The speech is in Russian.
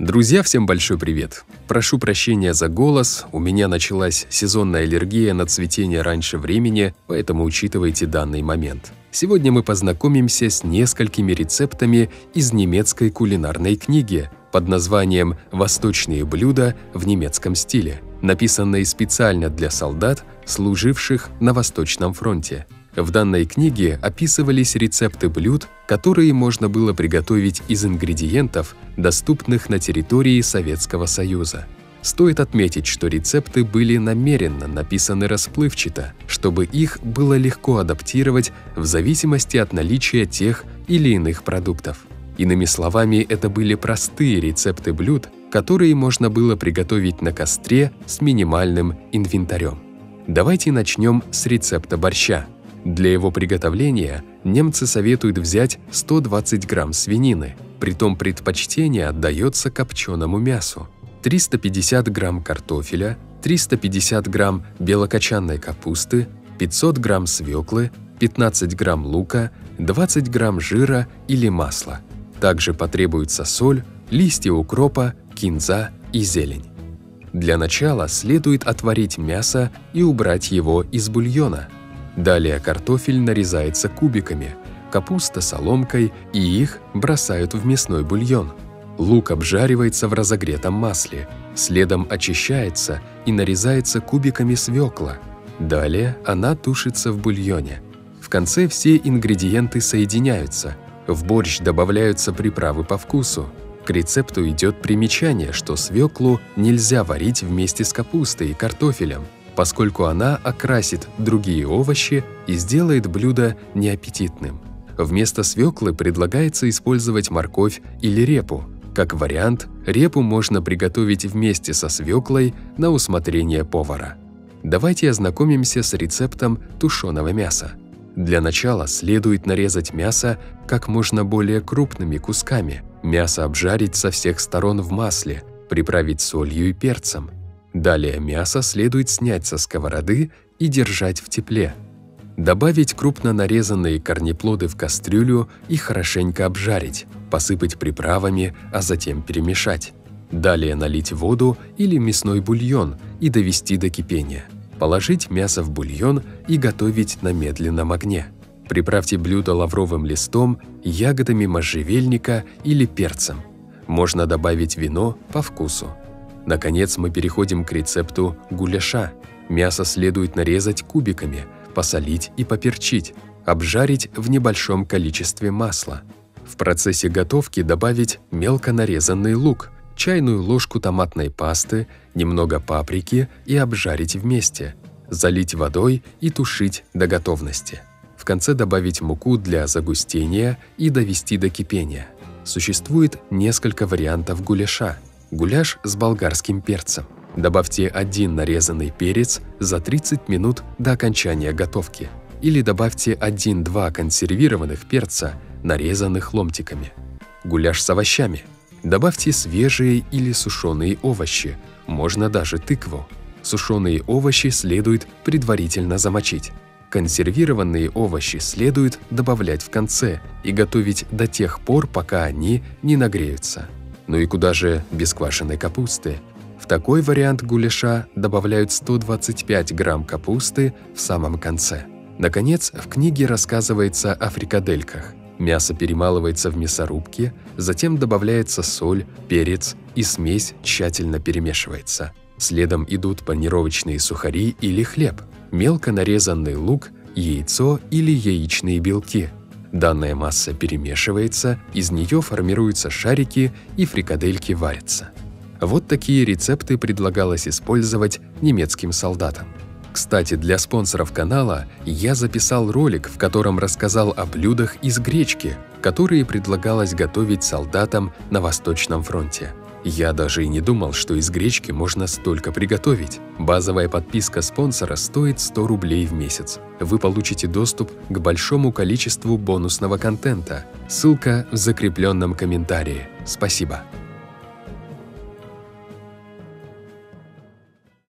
Друзья, всем большой привет! Прошу прощения за голос, у меня началась сезонная аллергия на цветение раньше времени, поэтому учитывайте данный момент. Сегодня мы познакомимся с несколькими рецептами из немецкой кулинарной книги под названием «Восточные блюда в немецком стиле», написанной специально для солдат, служивших на Восточном фронте. В данной книге описывались рецепты блюд, которые можно было приготовить из ингредиентов, доступных на территории Советского Союза. Стоит отметить, что рецепты были намеренно написаны расплывчато, чтобы их было легко адаптировать в зависимости от наличия тех или иных продуктов. Иными словами, это были простые рецепты блюд, которые можно было приготовить на костре с минимальным инвентарем. Давайте начнем с рецепта борща. Для его приготовления немцы советуют взять 120 грамм свинины, притом предпочтение отдается копченому мясу, 350 грамм картофеля, 350 грамм белокочанной капусты, 500 грамм свеклы, 15 грамм лука, 20 грамм жира или масла. Также потребуется соль, листья укропа, кинза и зелень. Для начала следует отварить мясо и убрать его из бульона. Далее картофель нарезается кубиками, капуста соломкой, и их бросают в мясной бульон. Лук обжаривается в разогретом масле, следом очищается и нарезается кубиками свекла. Далее она тушится в бульоне. В конце все ингредиенты соединяются, в борщ добавляются приправы по вкусу. К рецепту идет примечание, что свеклу нельзя варить вместе с капустой и картофелем, поскольку она окрасит другие овощи и сделает блюдо неаппетитным. Вместо свеклы предлагается использовать морковь или репу. Как вариант, репу можно приготовить вместе со свеклой на усмотрение повара. Давайте ознакомимся с рецептом тушеного мяса. Для начала следует нарезать мясо как можно более крупными кусками, мясо обжарить со всех сторон в масле, приправить солью и перцем. Далее мясо следует снять со сковороды и держать в тепле. Добавить крупно нарезанные корнеплоды в кастрюлю и хорошенько обжарить, посыпать приправами, а затем перемешать. Далее налить воду или мясной бульон и довести до кипения. Положить мясо в бульон и готовить на медленном огне. Приправьте блюдо лавровым листом, ягодами можжевельника или перцем. Можно добавить вино по вкусу. Наконец, мы переходим к рецепту гуляша. Мясо следует нарезать кубиками, посолить и поперчить, обжарить в небольшом количестве масла. В процессе готовки добавить мелко нарезанный лук, чайную ложку томатной пасты, немного паприки и обжарить вместе, залить водой и тушить до готовности. В конце добавить муку для загустения и довести до кипения. Существует несколько вариантов гуляша. Гуляш с болгарским перцем. Добавьте один нарезанный перец за 30 минут до окончания готовки. Или добавьте 1-2 консервированных перца, нарезанных ломтиками. Гуляш с овощами. Добавьте свежие или сушеные овощи, можно даже тыкву. Сушеные овощи следует предварительно замочить. Консервированные овощи следует добавлять в конце и готовить до тех пор, пока они не нагреются. Ну и куда же без квашеной капусты? В такой вариант гуляша добавляют 125 грамм капусты в самом конце. Наконец, в книге рассказывается о фрикадельках. Мясо перемалывается в мясорубке, затем добавляется соль, перец и смесь тщательно перемешивается. Следом идут панировочные сухари или хлеб, мелко нарезанный лук, яйцо или яичные белки. Данная масса перемешивается, из нее формируются шарики и фрикадельки варятся. Вот такие рецепты предлагалось использовать немецким солдатам. Кстати, для спонсоров канала я записал ролик, в котором рассказал о блюдах из гречки, которые предлагалось готовить солдатам на Восточном фронте. Я даже и не думал, что из гречки можно столько приготовить. Базовая подписка спонсора стоит 100 рублей в месяц. Вы получите доступ к большому количеству бонусного контента. Ссылка в закрепленном комментарии. Спасибо.